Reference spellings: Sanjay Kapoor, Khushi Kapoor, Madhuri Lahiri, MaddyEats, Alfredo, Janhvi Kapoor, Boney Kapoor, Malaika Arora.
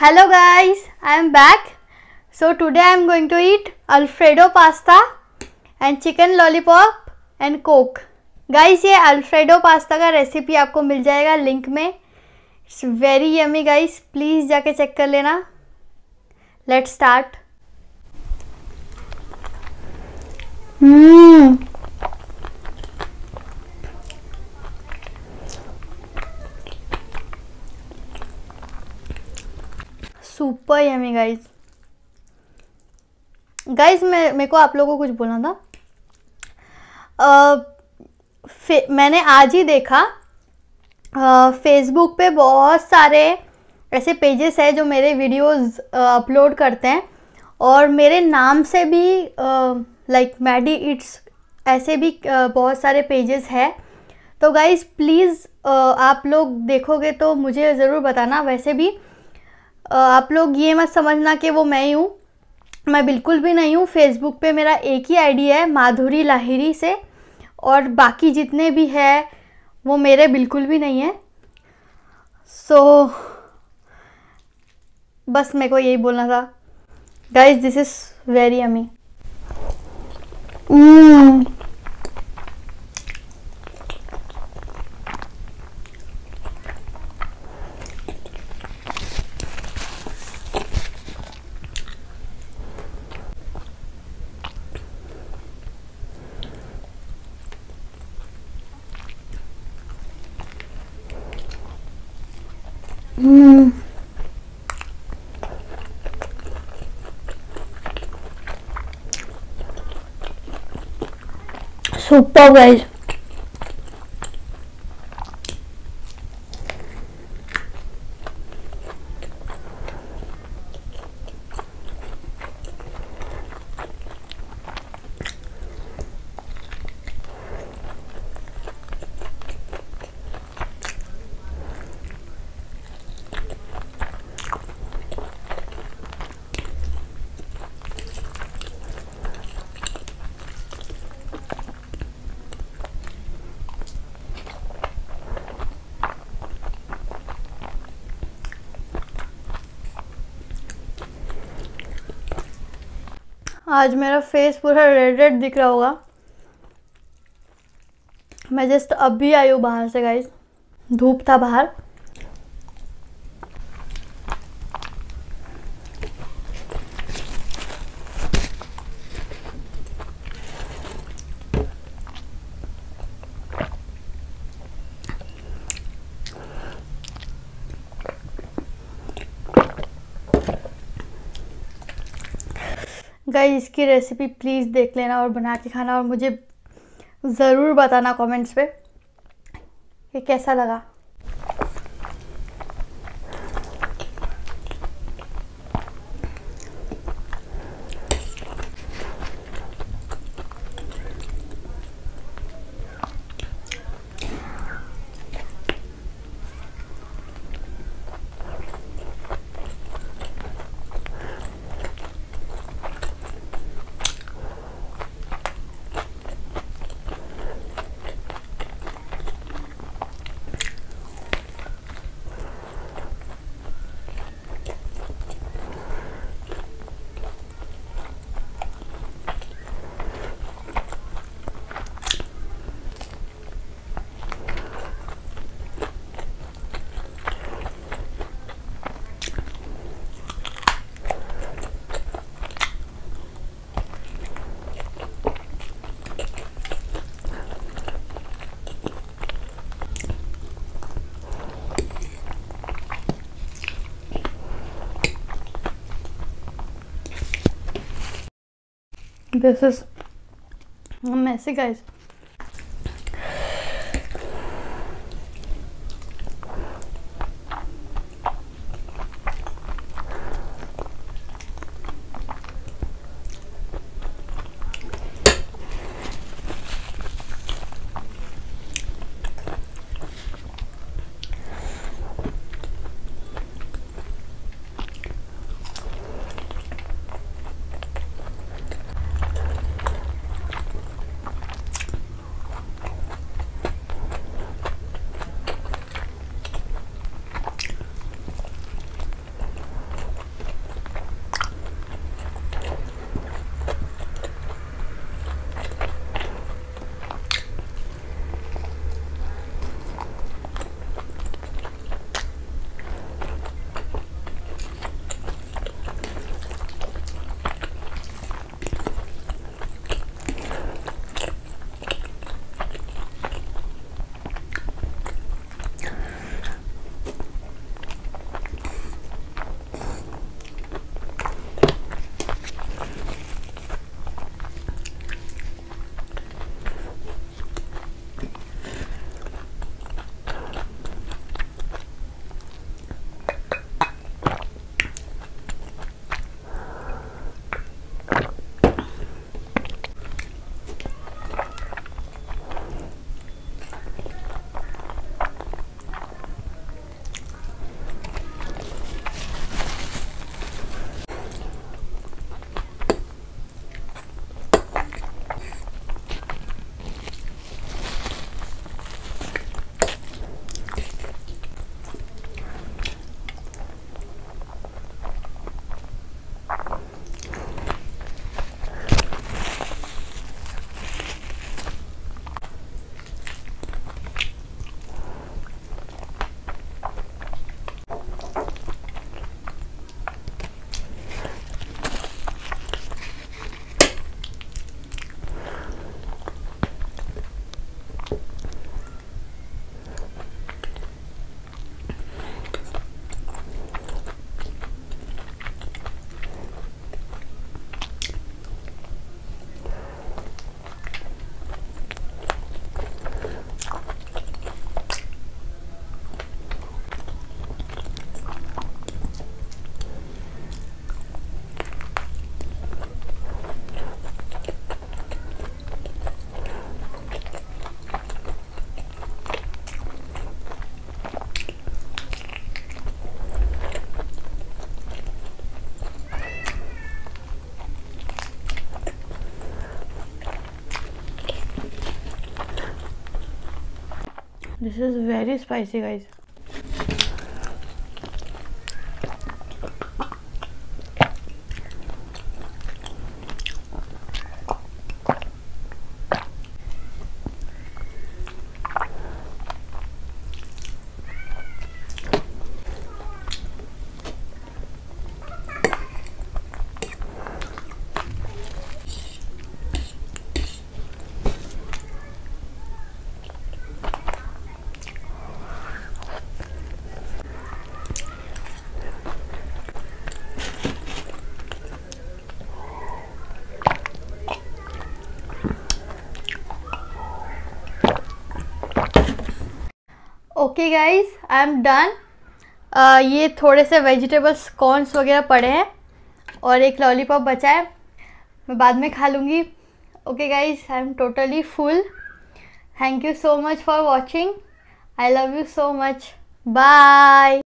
Hello guys, I am back. So today I am going to eat Alfredo pasta and chicken lollipop and coke. Guys, ये Alfredo pasta का recipe आपको मिल जाएगा link में. It's very yummy guys. Please जाके check कर लेना. Let's start. Super yummy guys. Guys मेरे को आप लोगों को कुछ बोलना था. मैंने आज ही देखा फेसबुक पे बहुत सारे ऐसे पेजेस हैं जो मेरे वीडियोस अपलोड करते हैं और मेरे नाम से भी लाइक मैडी इट्स ऐसे भी बहुत सारे पेजेस हैं. तो गाइज प्लीज़ आप लोग देखोगे तो मुझे ज़रूर बताना. वैसे भी आप लोग ये मत समझना कि वो मैं ही हूँ, मैं बिल्कुल भी नहीं हूँ. फेसबुक पे मेरा एक ही आईडी है माधुरी लाहिरी से और बाकी जितने भी है वो मेरे बिल्कुल भी नहीं है. बस मेरे को यही बोलना था. Guys this is very yummy. Super guys. आज मेरा फेस पूरा रेड रेड दिख रहा होगा. मैं जस्ट अभी आई हूँ बाहर से गाइज. धूप था बाहर. गाइज इसकी रेसिपी प्लीज़ देख लेना और बना के खाना और मुझे ज़रूर बताना कमेंट्स पे कि कैसा लगा. This is messy guys. This is very spicy, guys. Okay guys, I am done. ये थोड़े से वेजिटेबल्स कॉर्न्स वगैरह पड़े हैं और एक लॉलीपॉप बचा है, मैं बाद में खा लूँगी. Okay guys, I am totally full. Thank you so much for watching. I love you so much. Bye.